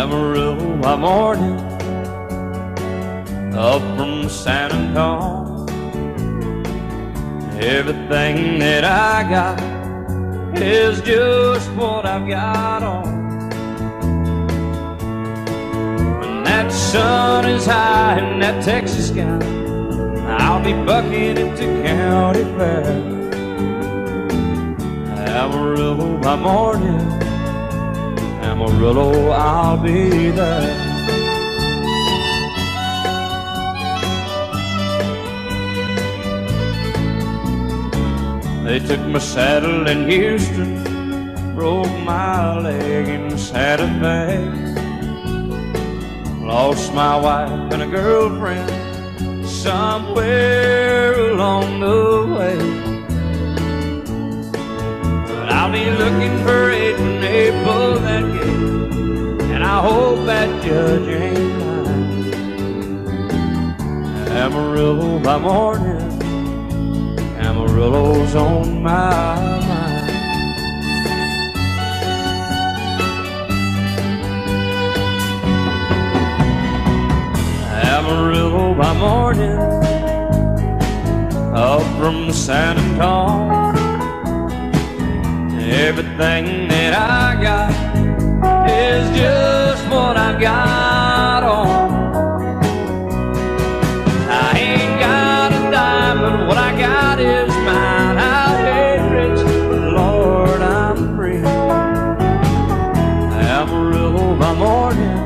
Amarillo by morning, up from San Antonio. Everything that I got is just what I've got on. When that sun is high in that Texas sky, I'll be bucketed to county fair. Amarillo by morning, Amarillo, I'll be there. They took my saddle in Houston, broke my leg in Santa Fe, lost my wife and a girlfriend somewhere along the way. I'll be looking for it when they pull that gate, and I hope that judge ain't mine. Amarillo by morning, Amarillo's on my mind. Amarillo by morning, up from San Antonio. Everything that I got is just what I've got on. I ain't got a dime, but what I got is mine. I'll be rich, Lord, I'm free. Amarillo by morning,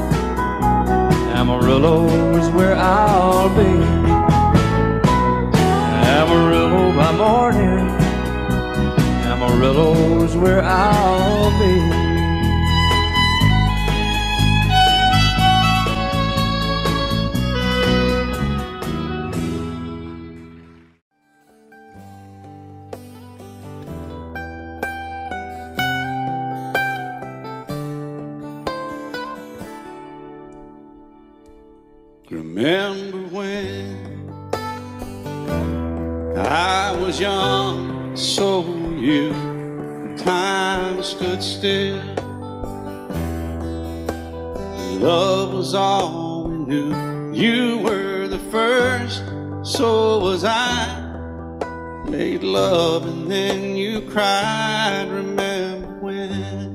Amarillo is where I'll be. Amarillo by morning, Amarillo's where I'll be. Remember when I was young, so you, time stood still. Love was all we knew. You were the first, so was I. Made love and then you cried. Remember when?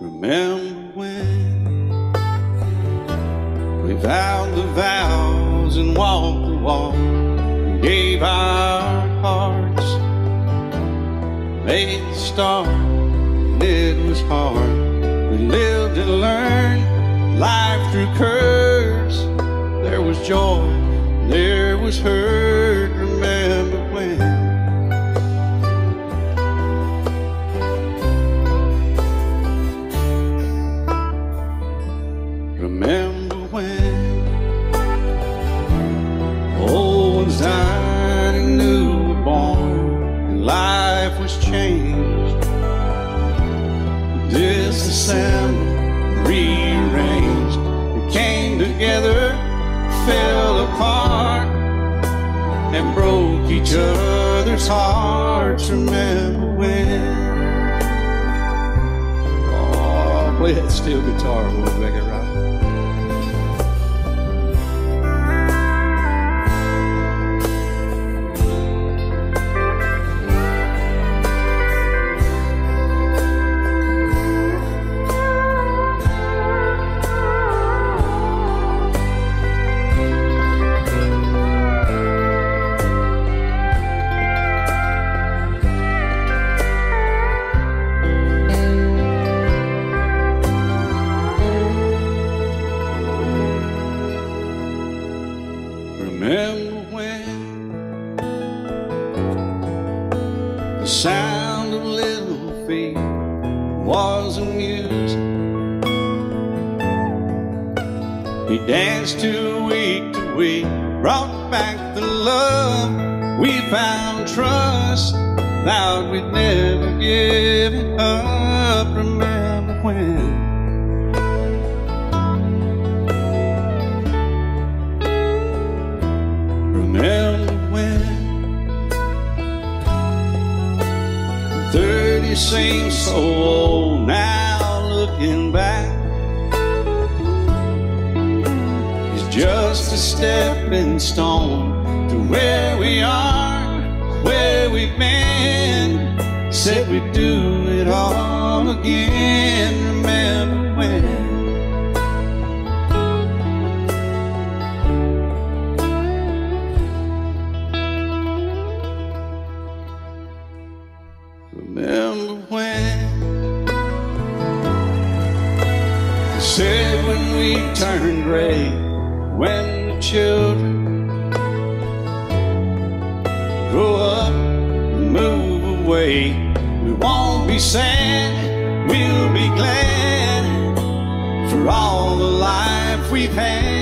Remember when we vowed the vow and walked the walk, and gave our hearts, made the start, and it was hard. We lived and learned life through curves. There was joy, there was hurt. Remember when? Remember when? And newborn, and life was changed, disassembled, rearranged. We came together, fell apart, and broke each other's hearts. Remember when? Oh, play that steel guitar, we'll make it right. Remember when the sound of little feet was the music? He danced too week to week, brought back the love. We found trust, vowed we'd never give it up. Remember when? Remember when you seem so old now looking back. It's just a stepping stone to where we are, where we've been. Said we'd do it all again. Remember when? Remember when they said when we turned gray, when the children grow up and move away, we won't be sad, we'll be glad for all the life we've had.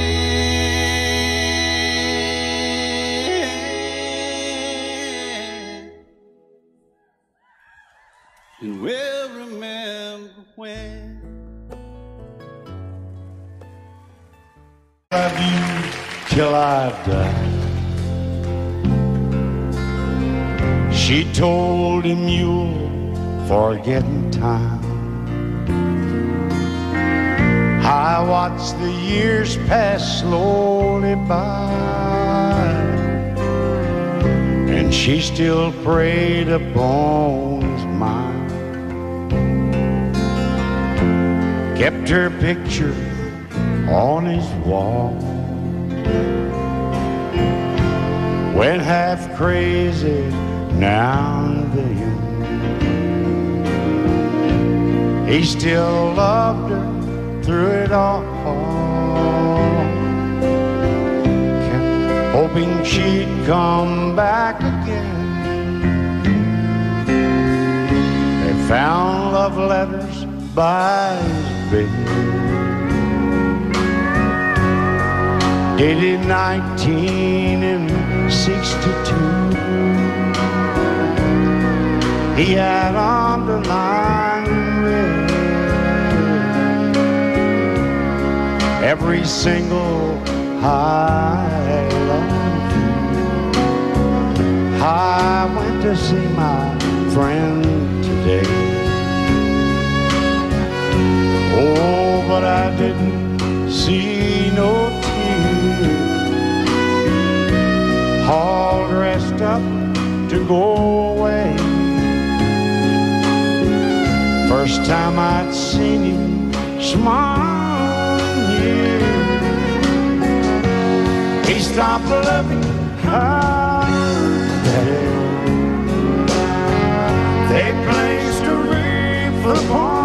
And we'll remember when. Love you till I die. She told him you'll forget in time. I watched the years pass slowly by, and she still preyed upon his mind. Kept her picture on his wall. Went half crazy now and then. He still loved her through it all. Kept hoping she'd come back again. They found love letters by his bed. Dated 1962. He had underlined red every single I loved you. I went to see my friend today. Oh, but I didn't see no tears, all dressed up to go away. First time I'd seen him smile in years. He stopped loving her. They placed a wreath upon.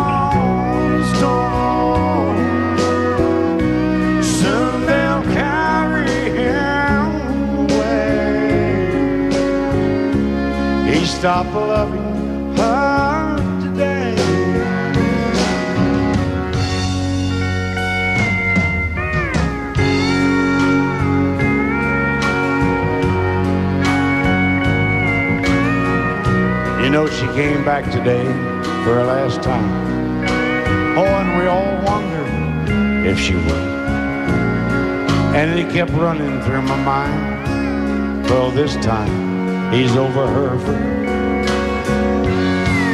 Stop loving her today. You know, she came back today for her last time. Oh, and we all wondered if she would. And it kept running through my mind. Well, this time he's over her for.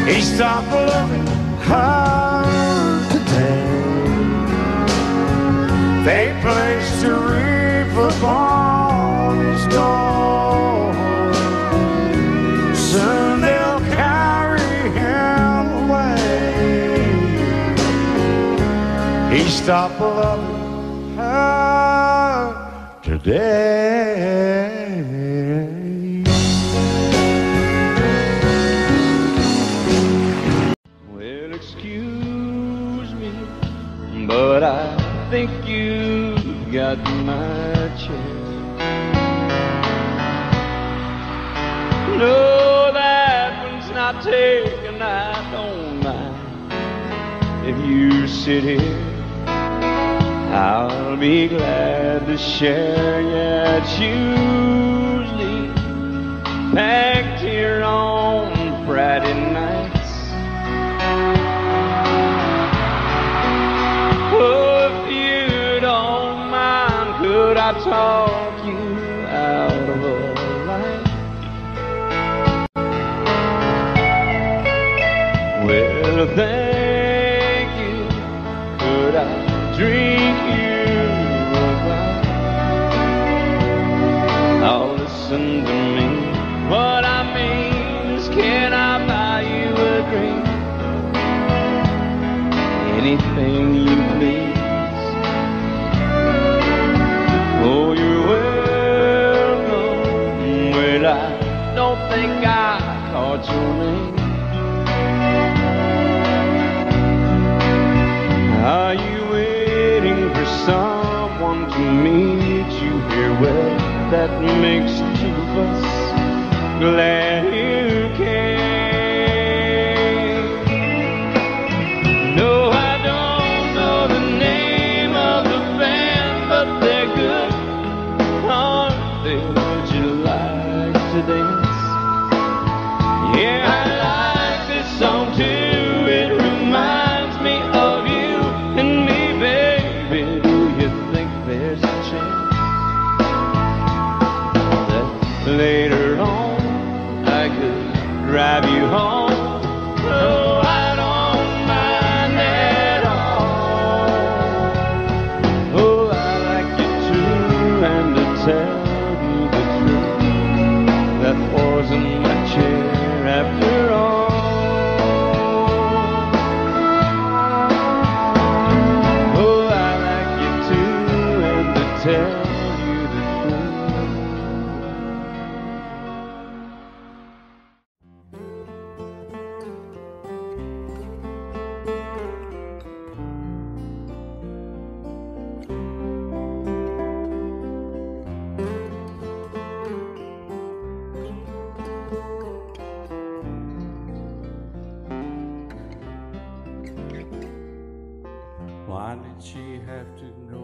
He stopped loving her today. They placed a wreath upon his door. Soon they'll carry him away. He stopped loving her today. But I think you got my chance. No, that one's not taken. I don't mind if you sit here. I'll be glad to share. Yeah, it's usually packed here on Friday night. I talk you out of a life. Well, thank you. Could I drink you a wine? Now listen to me. What I mean is, can I buy you a drink? Anything you please. Oh, you're welcome. Well, I don't think I caught your name. Are you waiting for someone to meet you here? Well, that makes two of us. Glad you came. No, I don't know the name of the band, but they're good, aren't they? Would you like to dance? Yeah, I like this song too. It reminds me of you. And me, baby, do you think there's a chance that later on I could drive you home? Oh, I don't mind at all. Oh, I like you too, and to tell you the truth, that wasn't my chair after all. Tell you the truth. Why did she have to go?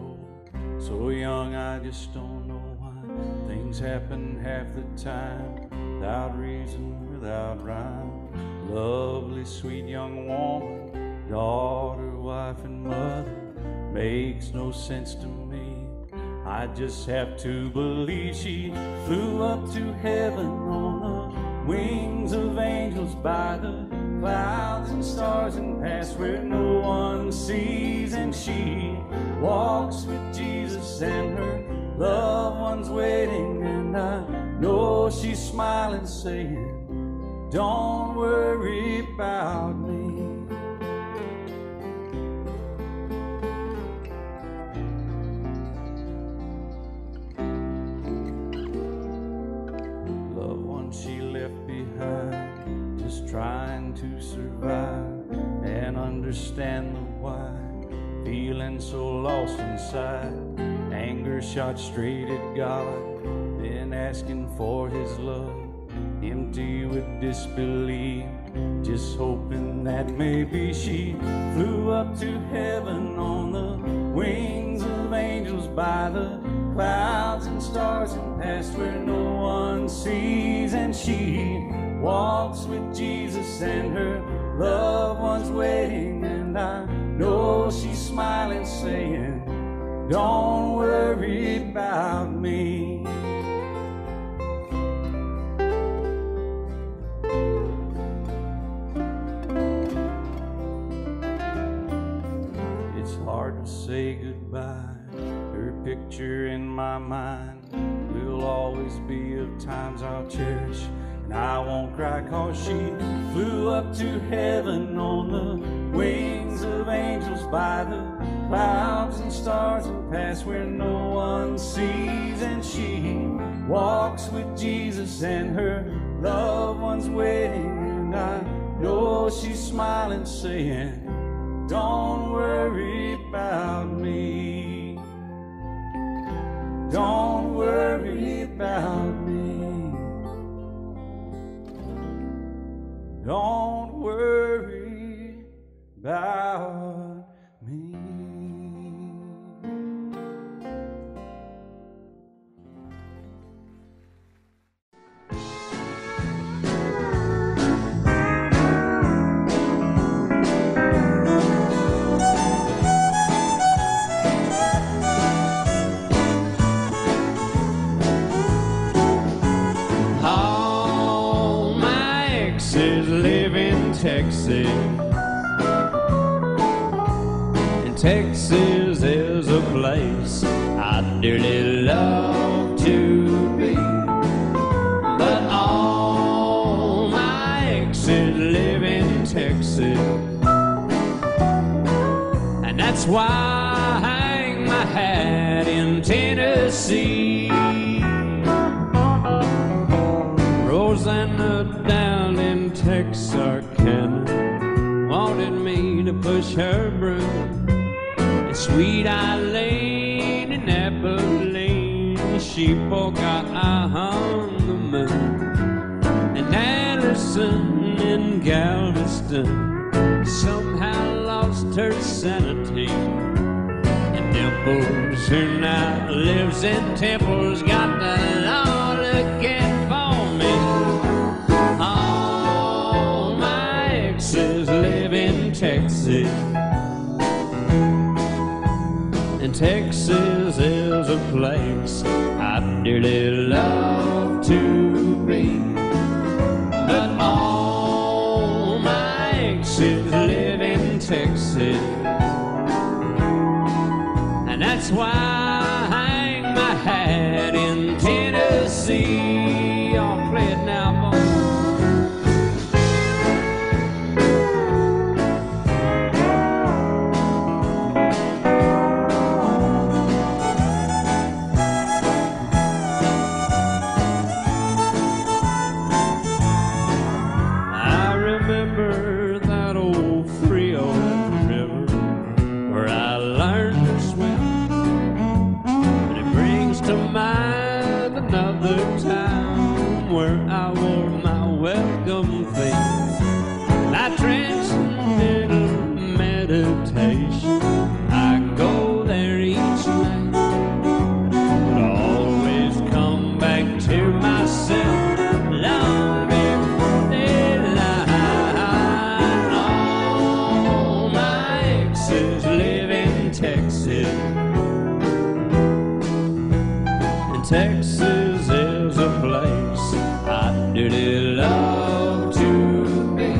So young, I just don't know why things happen half the time, without reason, without rhyme. Lovely, sweet young woman, daughter, wife, and mother, makes no sense to me. I just have to believe she flew up to heaven on the wings of angels, by the clouds and stars, and past where no one sees, and she walks with Jesus and her loved ones waiting, and I know she's smiling, saying, don't worry about me. Loved one she left behind, just trying to survive and understand the why. Feeling so lost inside, anger shot straight at God, then asking for his love, empty with disbelief, just hoping that maybe she flew up to heaven on the wings of angels, by the clouds and stars, and past where no one sees, and she walks with Jesus and her loved ones waiting, and I know she's smiling, saying, don't worry about me. It's hard to say goodbye. Her picture in my mind will always be of times I'll cherish. And I won't cry, cause she flew up to heaven on the wings of angels, by the clouds and stars, and past where no one sees, and she walks with Jesus and her loved ones waiting, and I know she's smiling, saying, don't worry about me. Don't worry about me. Don't worry about me. Texas. Texas. In Texas is a place I dearly love to be, but all my exes live in Texas, and that's why I hang my hat in Tennessee. Rosanna down in Texarkana wanted me to push her broom, and sweet Eileen in Abilene, she forgot I hung the moon. And Anderson in Galveston somehow lost her sanity, and Dimples, who now lives in Temple's, got the law again. And Texas is a place I dearly love to be, but all my exes live in Texas, and that's why I hang my hat in Tennessee. I'll play it now, boy. Texas is a place I dearly love to be,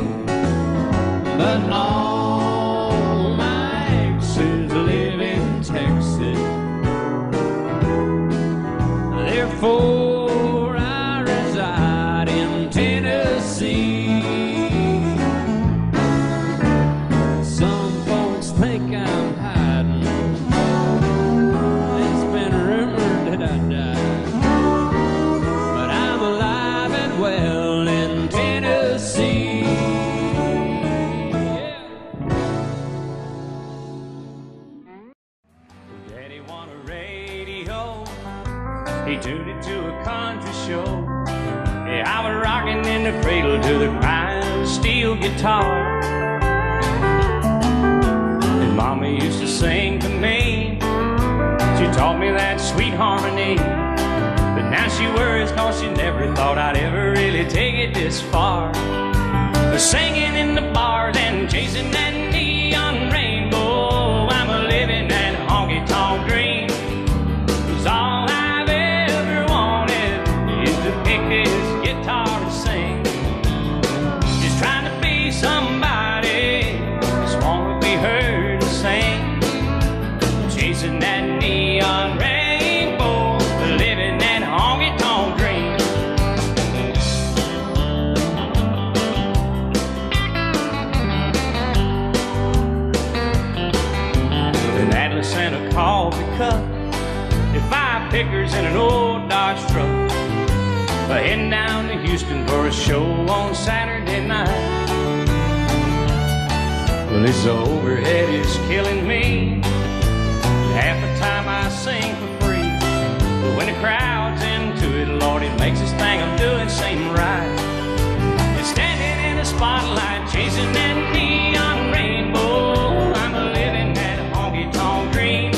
but all my exes live in Texas. Therefore I reside in Tennessee. Some folks think I'm hiding, it's been rumored that I died, show. Yeah, I was rocking in the cradle to the crying steel guitar, and Mama used to sing to me. She taught me that sweet harmony, but now she worries cause she never thought I'd ever really take it this far. But singing in the bars and chasing that neon rainbow, I'm a living that honky-tonk dream. It's all pickers in an old Dodge truck, but heading down to Houston for a show on Saturday night. Well, this overhead is killing me. Half the time I sing for free, but when the crowd's into it, Lord, it makes this thing I'm doing seem right. And standing in the spotlight, chasing that neon rainbow, I'm a living that honky-tonk dream.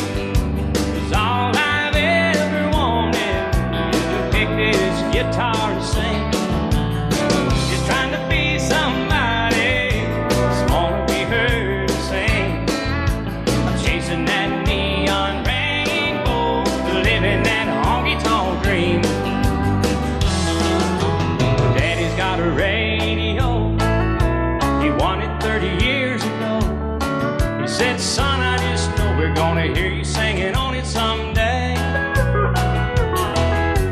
Guitar to sing, just trying to be somebody, just want to be heard to sing. I'm chasing that neon rainbow, living that honky-tonk dream. Daddy's got a radio, he wanted the said, son, I just know we're gonna hear you singing on it someday.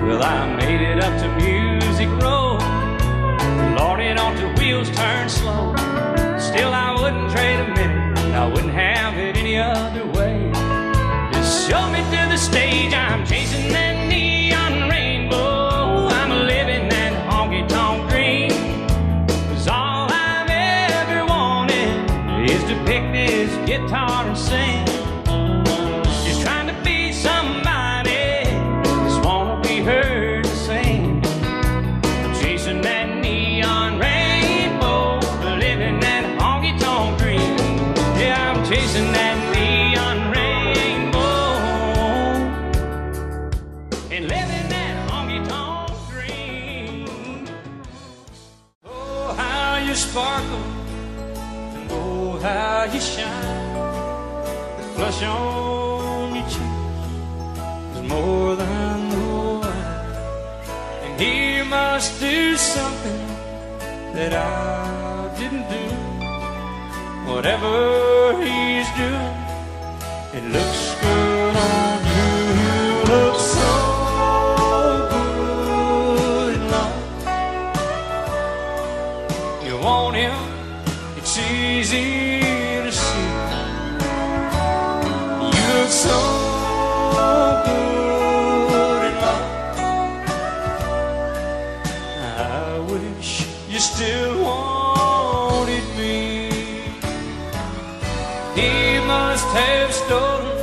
Well, I made it up to Music Road, lorded on the wheels turned slow. Still, I wouldn't trade a minute, I wouldn't have it any other way. Just show me to the stage, I'm chasing that neon rainbow. I'm living that honky-tonk dream, 'cause all I've ever wanted is to pick this guitar and sing. Just trying to be somebody, just wanna be heard to sing. I'm chasing that neon rainbow, living that honky-tonk dream. Yeah, I'm chasing that neon rainbow and living that honky-tonk dream. Oh, how you sparkle, and oh, how you shine. Flush on your cheek is more than the wine, and he must do something that I didn't do. Whatever he's doing, it looks good on you. You look so good in love. You want him, it's easy to see. So good in love, I wish you still wanted me. He must have stolen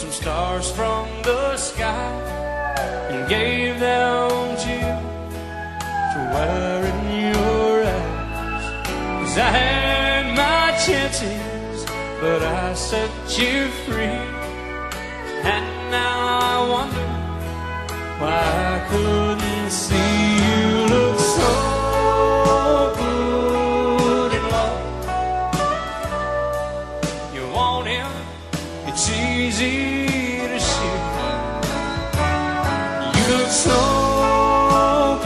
some stars from the sky and gave them to you to wear in your eyes. 'Cause I had my chances, but I set you free. And now I wonder why I couldn't see. You look so good in love. You want him, it's easy to see. You look so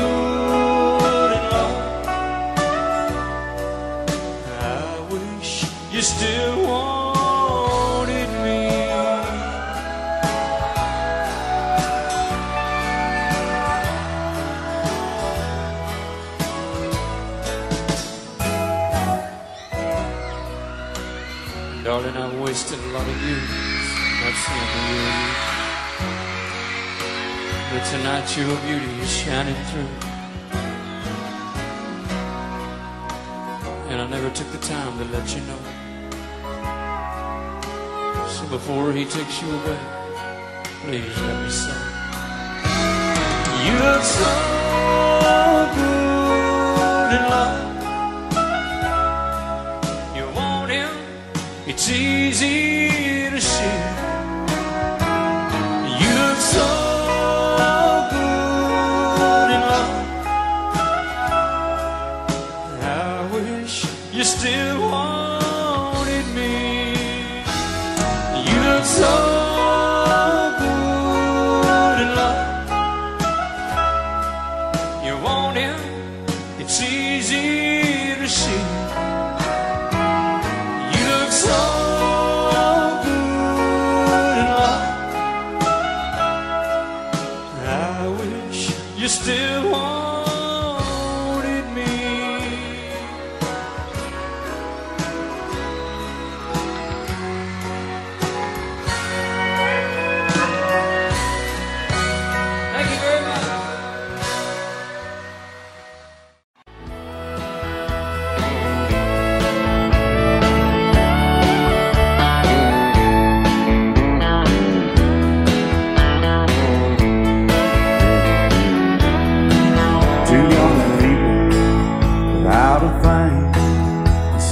good in love, I wish you still wanted. Darling, I've wasted a lot of years, that's never you. But tonight your beauty is shining through, and I never took the time to let you know. So before he takes you away, please let me say, you look so good in love. It's easy to see. You look so good in love, I wish you still wanted me. You look so good in love. You want him, it's easy to see. You still wanted me. Thank you very much.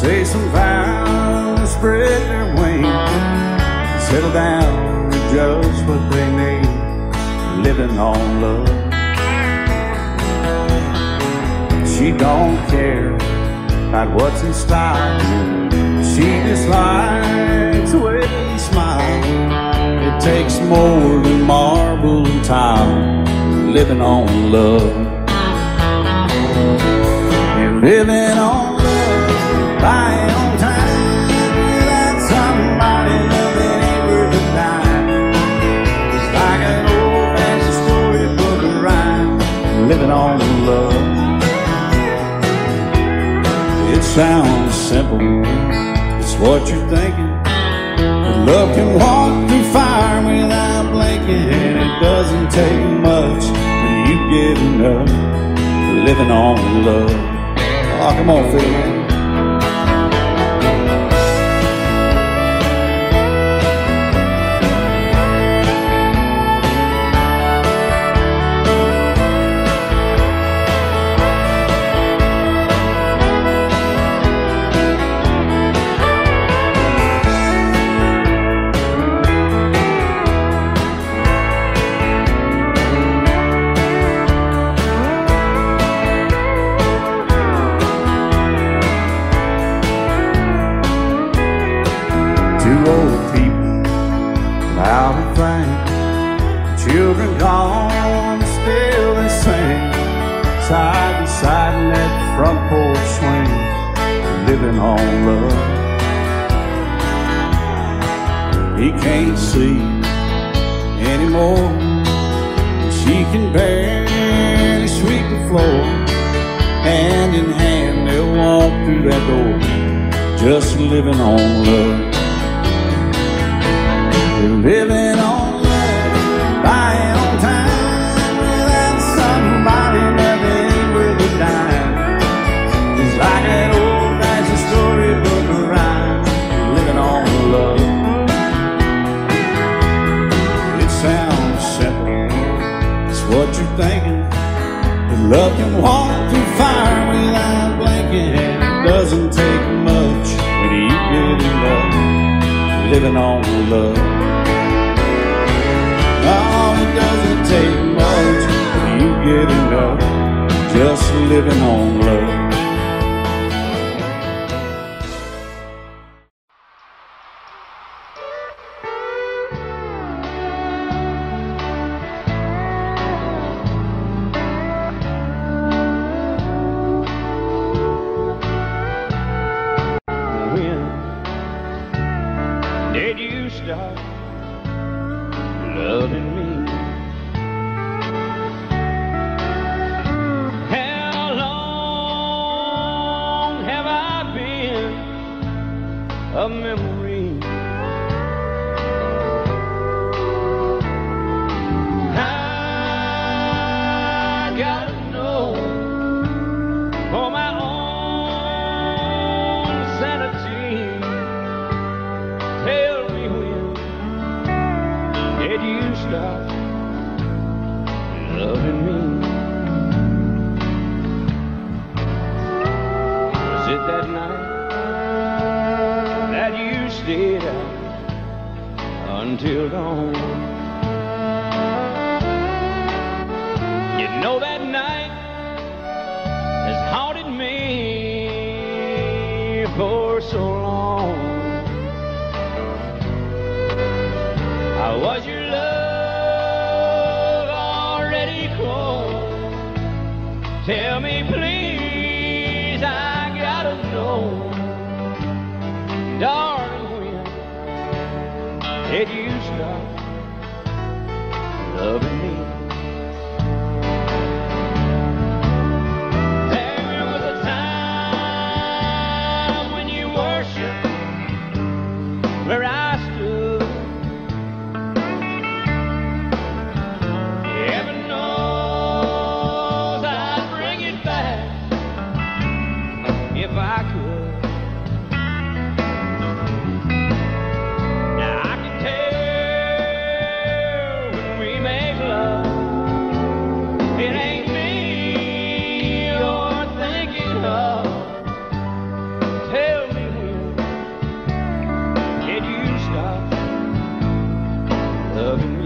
Say some violence spread their wings, settle down and judge what they need, living on love. She don't care about what's in style, she dislikes the way you smile. It takes more than marble and tile, living on love. And living on love, buy on time, that's something. sounds simple, it's what you're thinking. But love can walk through fire without blinking, and it doesn't take much when you get enough for living on love. Oh, come on, Phil. Children gone, still they sing, side to side in that front porch swing, living on love. He can't see anymore, she can barely sweep the floor. Hand in hand they'll walk through that door, just living on love. They're living on love, buying on time without somebody nothing with a dime. It's like an old-fashioned storybook rhyme, living on love. It sounds simple, it's what you're thinking. But love can walk through fire without blinking, and it doesn't take much when you get in love, living on love. Oh, it doesn't take much when you get enough, just living on love. When did you start loving me? How long have I been a memory? I gotta know for my own sanity. Tell me, when did you stop loving me? Was it that night that you stayed out until dawn? You know that night has haunted me for so long. I was your love, tell me please, I gotta know. Darling, when did you stop loving me? There was a time when you worshiped where I stood. If I could, now I can tell when we make love, it ain't me you're thinking of. Tell me, when did you stop loving me?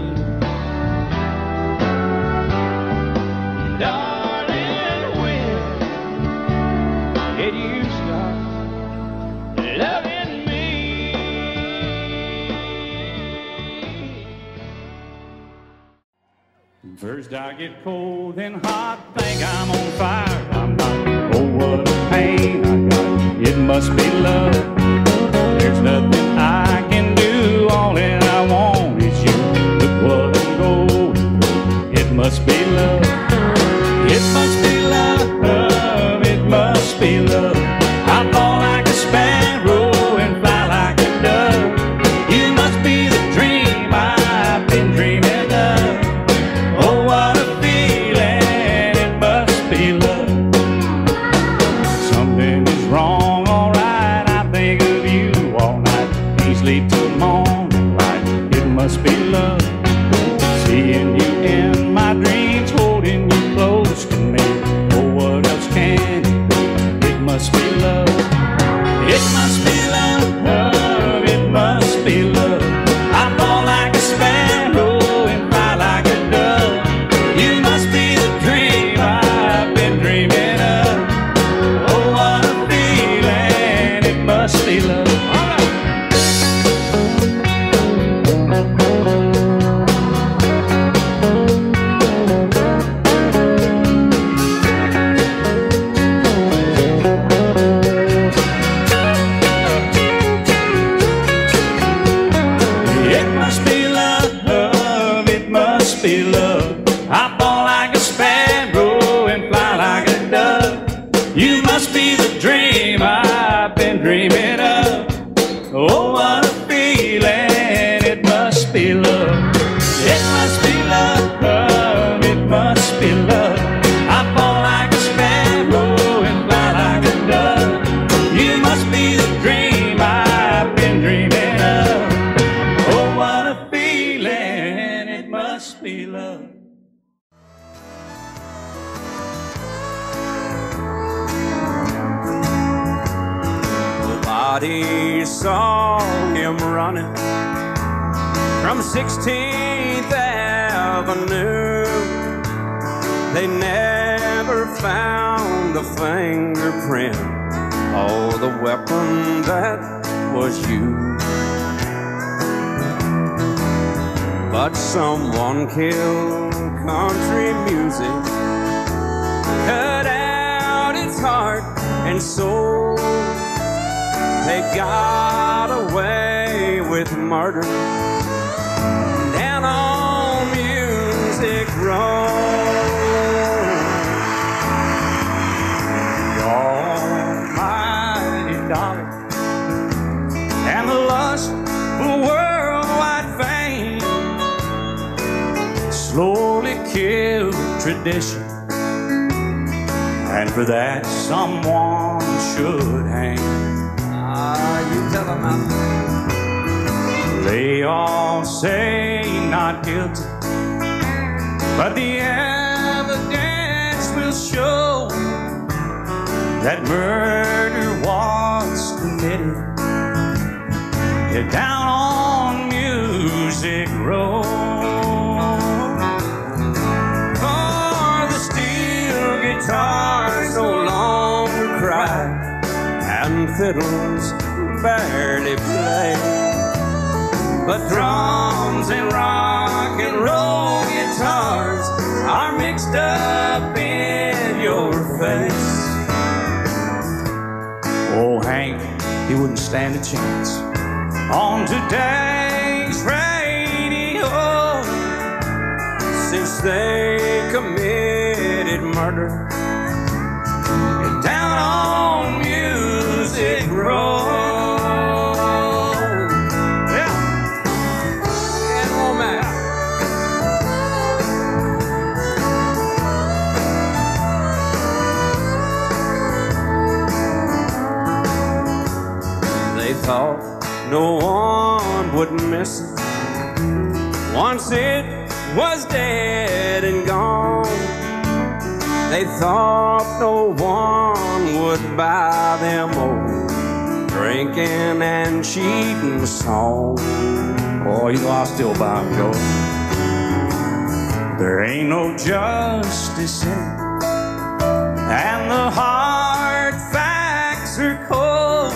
First I get cold and hot, think I'm on fire. I'm not, oh what a pain I got, it must be love. There's nothing I can do, all that I want is you. Look what I'm going through, it must be love. It must be love, it must be love. I must be love. I fall like a sparrow and fly like a dove. You must be the dream I've been dreaming of. Oh, what a feeling, it must be love. It must be love, love, it must be love. I fall like a sparrow and fly like a dove. You must be the dream I've been dreaming of. Oh, what a feeling, it must be love. Nobody saw him running from 16th Avenue. They never found a fingerprint or the weapon that was used. But someone killed country music, cut out its heart and soul. They got away with murder down on Music Road. You're my darling, and the lust for worldwide fame slowly killed tradition, and for that someone should hang. You tell them I'm... They all say not guilty, but the evidence will show that murder was committed. They're down on Music Road. For the steel guitar so long to cry, and fiddles barely play, but drums and rock and roll guitars are mixed up in your face. Oh, Hank, he wouldn't stand a chance on today's radio, since they committed murder and down on Music Road. Yeah. And old man. They thought no one would miss it once it was dead and gone. They thought no one would buy them old drinking and cheating songs. Oh, you know I'll still buy them gold. There ain't no justice in it, and the hard facts are cold.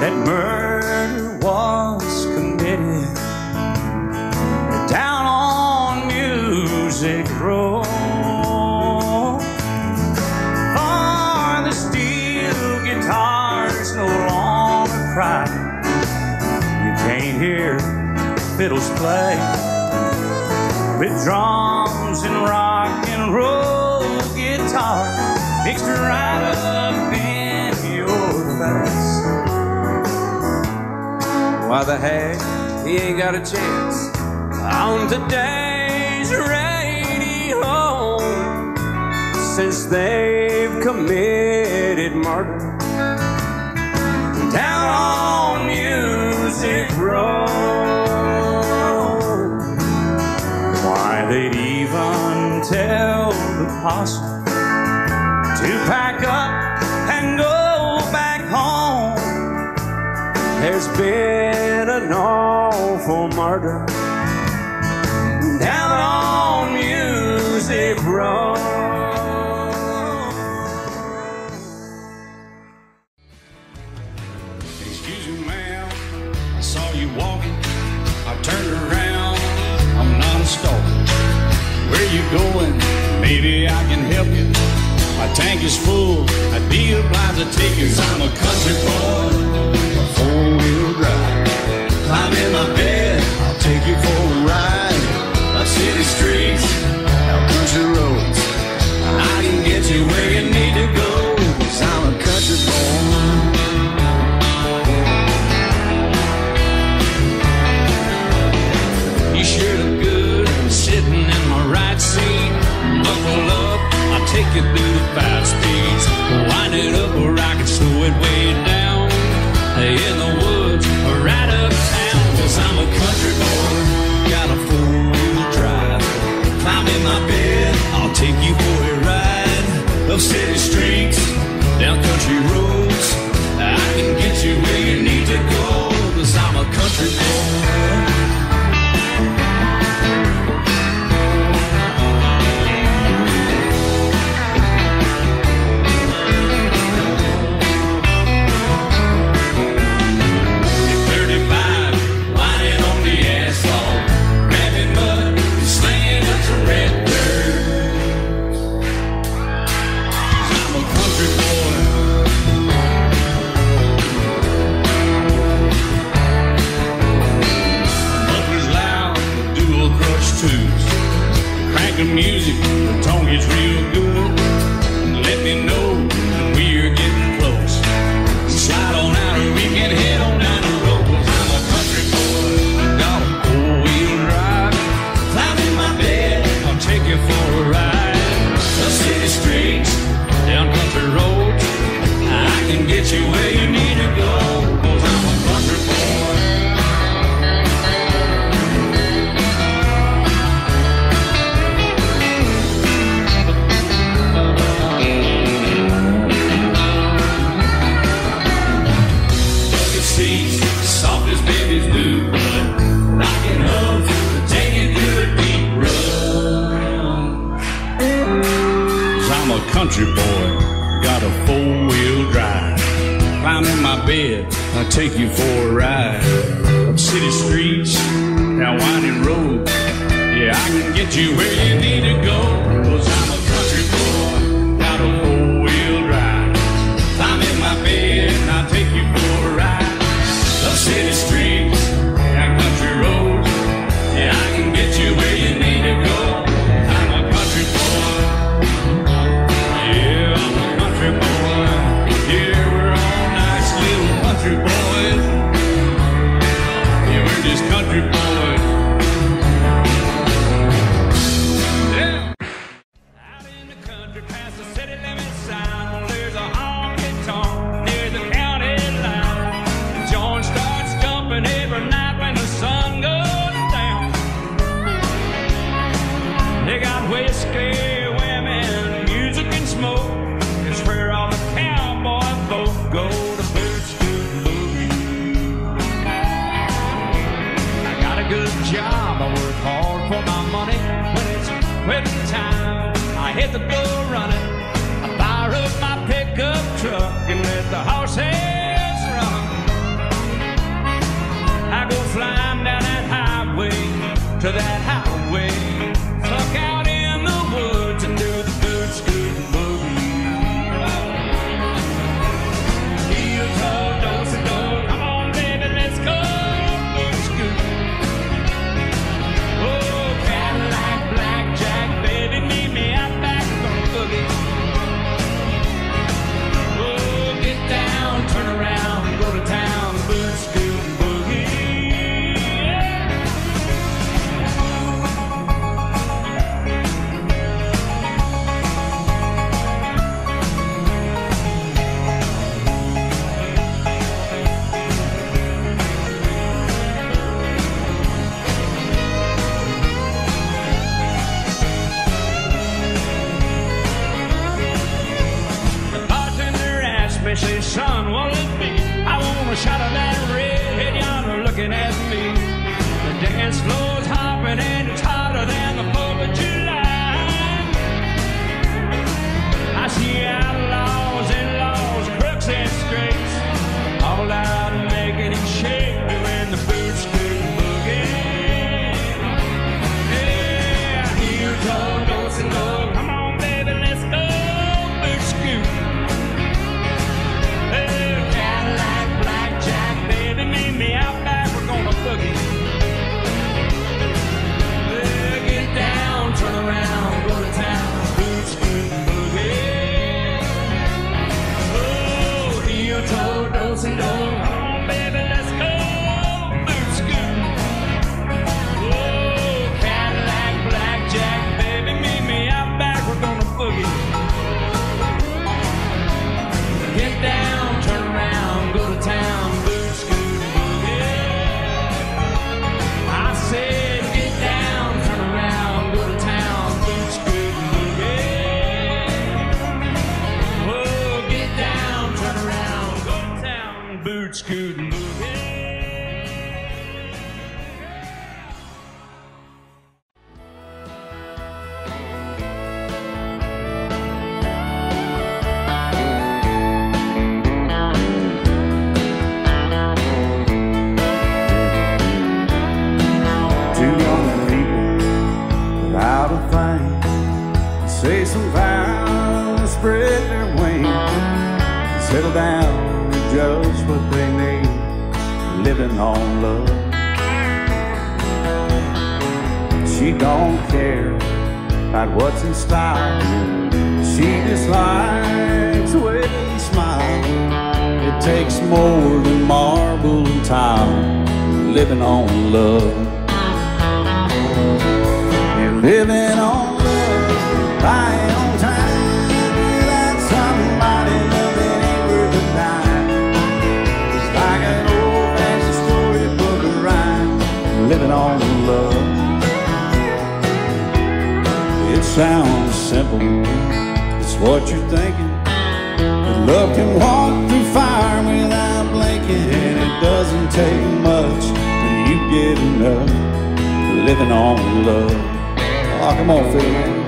That murder was committed down on Music Road. Guitars no longer cry, you can't hear fiddles play, with drums and rock and roll guitar mixed right up in your face. Why the heck, he ain't got a chance on today's radio, since they've committed murder down on Music Road. Why they'd even tell the posse to pack up and go back home. There's been an awful murder down on Music Road. Going, maybe I can help you. My tank is full, I'd be obliged to take you. 'Cause I'm a country boy, a four-wheel drive. Climb in my bed, I'll take you for a ride. Let's music, the tone gets real good. Let me know when we're getting close. Slide on out and we can head on down the road. I'm a country boy, got a four-wheel drive. Climb in my bed, I'll take you for a ride. The city streets, down country roads, I can get you where you need to go. Soft as babies do, but rockin' hooves will take you through a deep run. 'Cause I'm a country boy, got a four-wheel drive. Climb in my bed, I'll take you for a ride. Up city streets, down winding roads, yeah, I can get you where you need to go. 'Cause I'm a country boy, got a four-wheel drive. Climb in my bed, and I'll take you for a ride. City streets and country roads, yeah, I can get you where you need to go. I'm a country boy, yeah, I'm a country boy. Yeah, we're all nice little country boys. Yeah, we're just country boys. Yeah. Out in the country, past the city limit sign, there's a honky tonk near the county line. The joint starts jumping every night when the sun goes down. They got whiskey, women, music and smoke. It's where all the cowboy folk go to boots to boogie. I got a good job, I work hard for my money. When it's quitting time, I hit the floor running. I fire up my pickup truck and let the horses run. I go flying down that highway, to that highway, tuck out in the woods and do the good scoot boogie. Heel toe, dozy toe, come on baby, let's go good scoot. Oh, Cadillac, blackjack, baby, meet me out back on the boogie. Oh, get down, turn around, go to town, good scoot. Say, son, what'll it be? I want a shot of that redhead yonder looking at me. The dance floor's hopping and it's hotter than the 4th of July. I see outlaws and laws, crooks and straights, all out making it shake, doing the boot scoot boogie. Yeah, I hear you talk, dance and go. Come on, baby, let's go boot scoot. Cadillac, blackjack, baby, meet me out back, we're gonna boogie. Get down, turn around, go to town, boot scoot boogie. Oh, heel toe, dozy do, come on baby, let's go boot scoot. Oh, Cadillac, blackjack, baby, meet me out back, we're gonna boogie. Get down, turn around, go to town, boot scoot boogie. I said get down, turn around, go to town, boot scoot boogie. Oh, get down, turn around, go to town, boot scoot boogie. Settle down and judge what they need, living on love. She don't care at what's in style. She dislikes the way you smile. It takes more than marble and tile, living on love. And living on love, buying on time. Living on love. It sounds simple, it's what you're thinking. But love can walk through fire without blinking, and it doesn't take much till you get enough. Living on love. Oh, come on, Phil.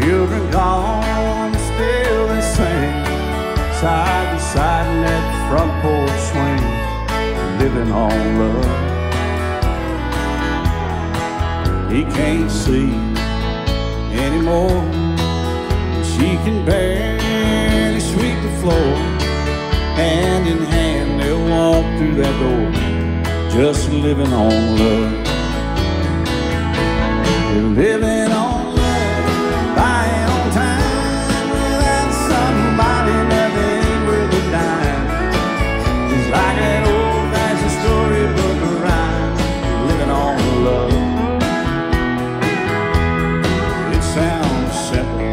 Children gone, still they sing, side to side in that front porch swing, living on love. He can't see anymore, she can barely sweep the floor. Hand in hand they'll walk through that door, just living on love. They're living on. Buying on time without somebody, nothing ain't worth a dime. It's like an old-fashioned storybook rhyme, living on love. It sounds simple,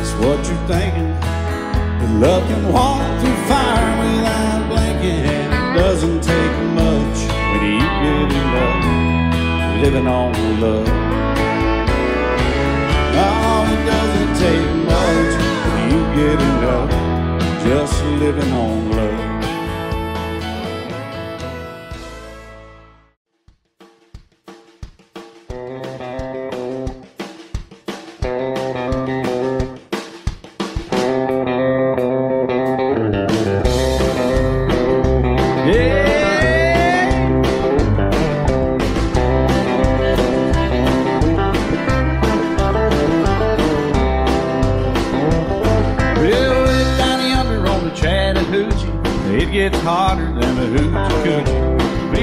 it's what you're thinking. But love can walk through fire without blinking, and it doesn't take much when you get in love. Living on love. Doesn't take much when you get enough, just living on love. It gets hotter than a hoochie coochie.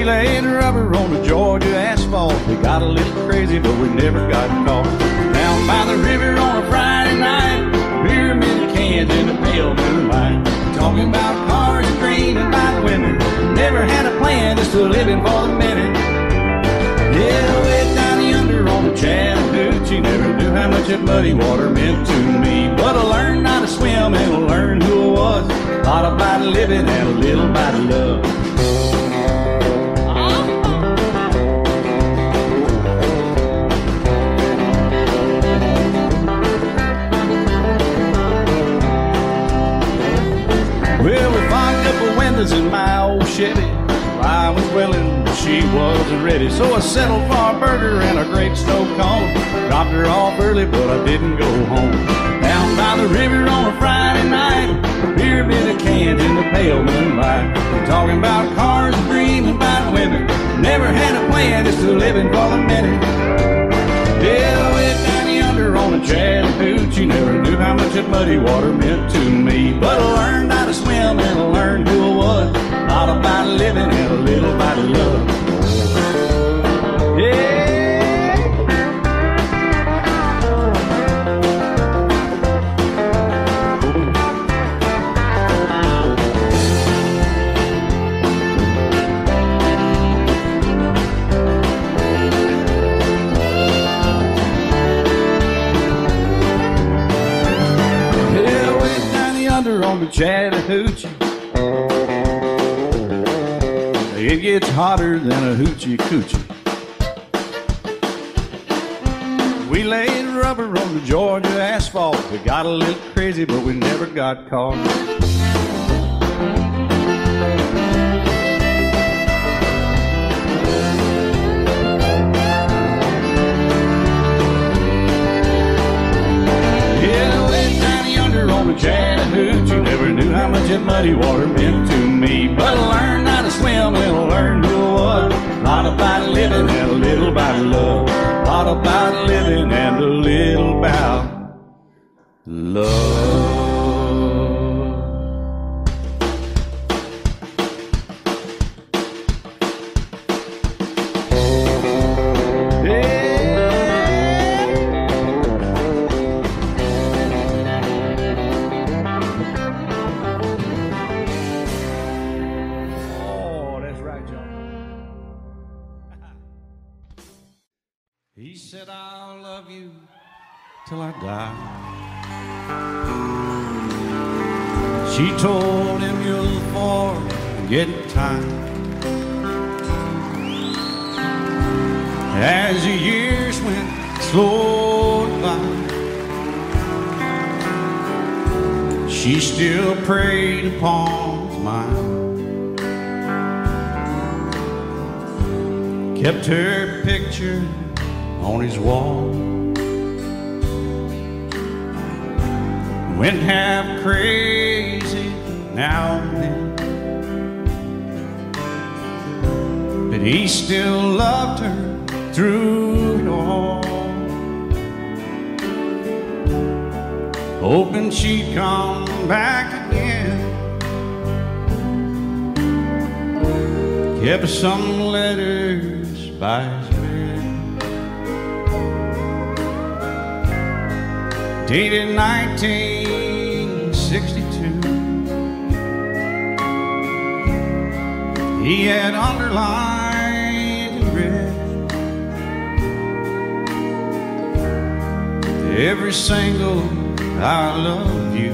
We laid rubber on the Georgia asphalt. We got a little crazy, but we never got caught. Down by the river on a Friday night, pyramid cans in the pale moonlight. Talking about cars and green and about women. Never had a plan, just to live in for the minute. Yeah, way down the under on the Chattahoochee. Never knew how much that muddy water meant to me. But I learned how to swim and I learned who I was. A lot about living and a little about love. Well, we fogged up the windows in my old Chevy. I was willing, but she wasn't ready. So I settled for a burger and a great snow cone. Dropped her off early, but I didn't go home. Down by the river on a Friday night, beer bit of cans in the pale moonlight. Talking about cars and dreaming about women. Never had a plan, just to living for the minute. Yeah, I went down yonder on a Chattahoochee. Never knew how much that muddy water meant to me. But I learned how to swim and I learned who I was. A lot about living and a little about love. Yeah. Chattahoochee. It gets hotter than a hoochie coochie. We laid rubber on the Georgia asphalt. We got a little crazy, but we never got caught. water on the Chattahoochee. Never knew how much that muddy water meant to me. But I learned how to swim and I learned to what. A lot about living and a little about love. A lot about living and a little about love. He said, I'll love you till I die. She told him you'll forget time. As the years went slowed by, she still preyed upon his mind. Kept her picture on his wall, went half crazy now and then, but he still loved her through it all. Hoping she'd come back again. Kept some letters by his dated 1962. He had underlined in red every single I love you.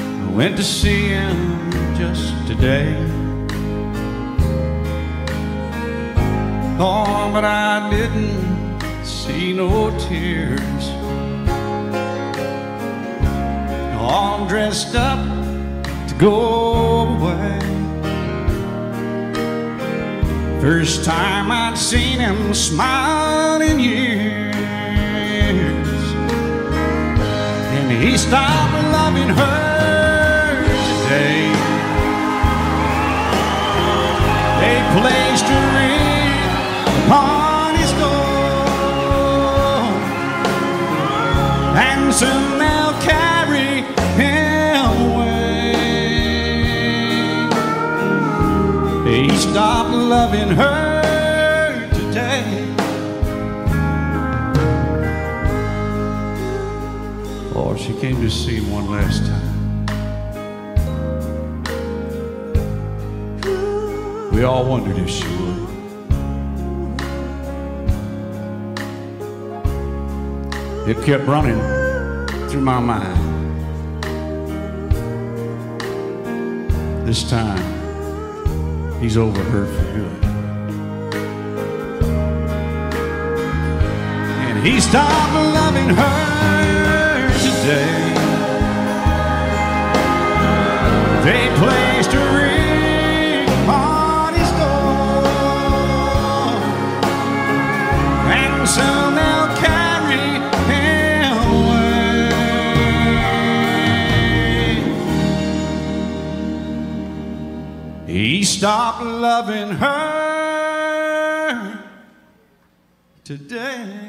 I went to see him just today. Oh, but I didn't see no tears. All dressed up to go away. First time I'd seen him smile in years. And he stopped loving her today. They placed a ring upon and soon they'll carry him away. He stopped loving her today. Or she came to see him one last time. We all wondered if she would. It kept running through my mind. This time, he's over her for good. And he stopped loving her today. They placed a ring on his door. And soon they'll carry he stopped loving her today.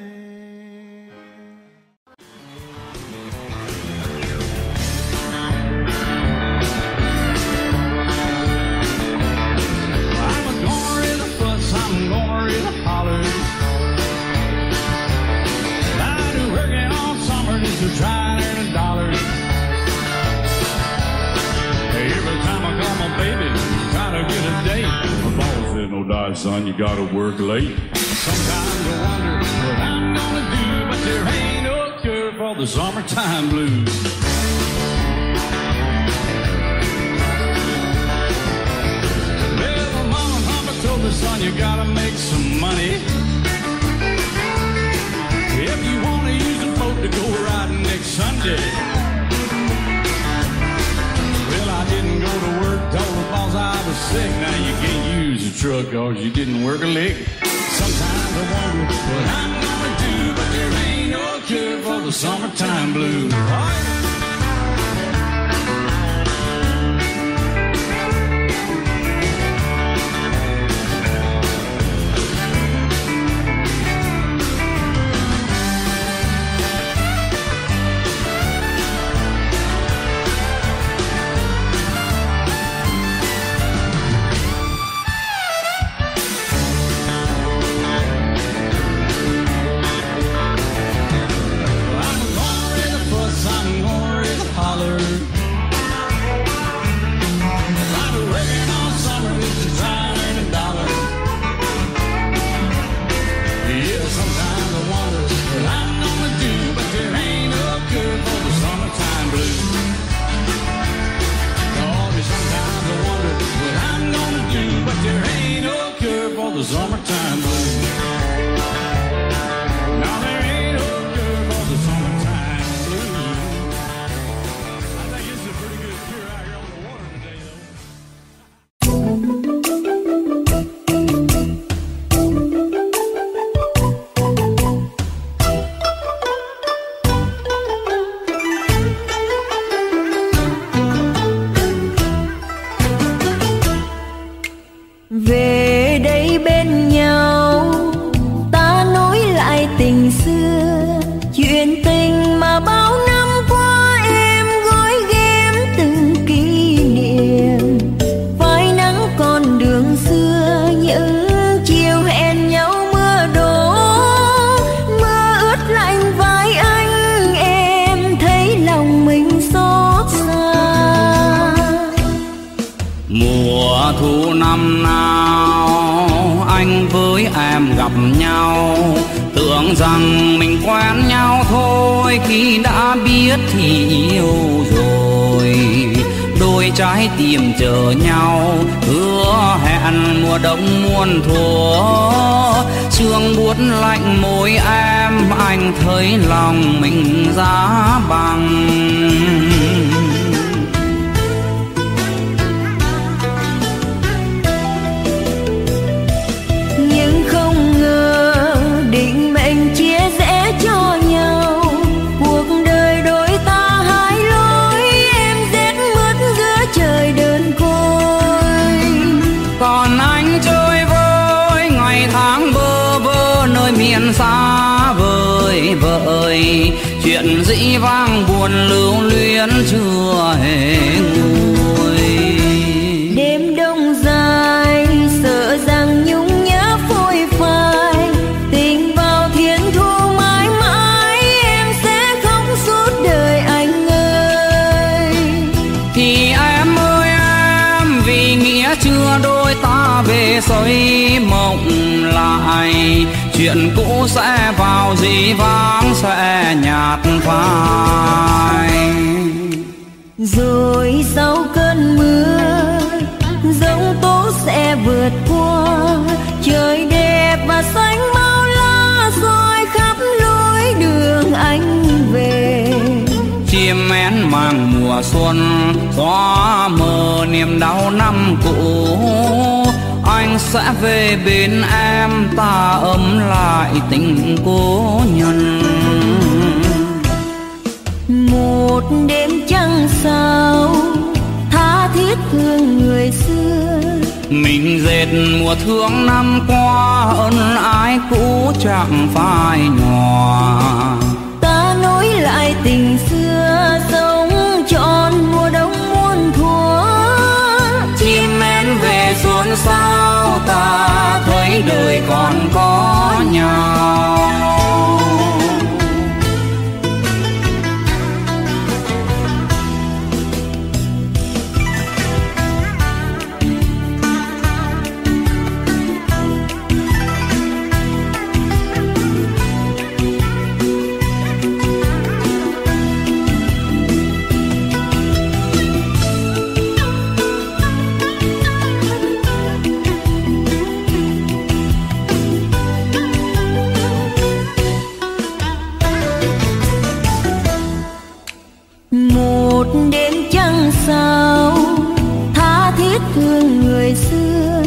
I'm a goner and a fuss, I'm a goner and a holler. I've been working all summer just to try to earn a dollar. Every time I call my baby, my mama said, no die, son, you gotta work late. Sometimes I wonder what I'm gonna do, but there ain't no cure for the summertime blues. Well, my mama and papa told me, son, you gotta make some money. If you wanna use the boat to go riding next Sunday. Well, I didn't go to work, told the boss I was sick. Now you can't use the truck cause you didn't work a lick. Sometimes I wonder what I'm gonna do, but there ain't no cure the summertime blues. Summertime blues. Now there ain't no cure for the summertime blues. I think it's a pretty good cure out here on the water today, though. Về đây bên nhau, ta nối lại tình xưa, chuyện tình mà bao năm qua em gói ghém từng kỷ niệm. Phai nắng con đường xưa, những chiều hẹn nhau mưa đổ, mưa ướt lạnh vai anh, em thấy lòng mình xót xa. Mùa thu năm nào anh với em gặp nhau, tưởng rằng mình quen nhau thôi, khi đã biết thì yêu rồi. Đôi trái tim chờ nhau, hứa hẹn mùa đông muôn thuở. Sương buốt lạnh môi em, anh thấy lòng mình giá bằng. Xa vời vợi, chuyện dĩ vang buồn lưu luyến chưa hề nguôi. Đêm đông dài sợ rằng nhung nhớ phôi phai, tình vào thiên thu mãi mãi, em sẽ khóc suốt đời anh ơi. Thì em ơi em, vì nghĩa chưa đôi ta về xoay mộng lại, chuyện cũ sẽ vào dĩ vãng sẽ nhạt phai. Rồi sau cơn mưa, giông tố sẽ vượt qua, trời đẹp và xanh bao la rồi khắp lối đường anh về. Chim én mang mùa xuân, gió mờ niềm đau năm cũ, anh sẽ về bên em, ta ấm lại tình cố nhân. Một đêm trăng sao tha thiết thương người xưa, mình dệt mùa thương năm qua, ân ái cũ chẳng phai nhòa. Ta nối lại tình xưa, sống trọn mùa đông muôn thuở. Chim én về xuân sao ta thấy đời còn có nhau. Một đêm trăng sao tha thiết thương người xưa,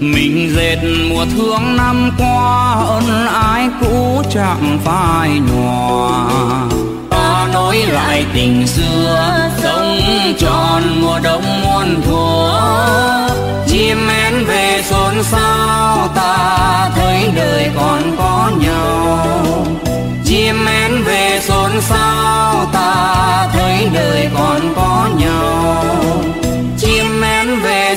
mình dệt mùa thương năm qua, ân ái cũ chẳng phai nhòa. tình xưa sống tròn mùa đông muôn thuở. Chim én về xôn xao ta thấy đời còn có nhau, chim én về xôn xao ta thấy đời còn có nhau, chim én về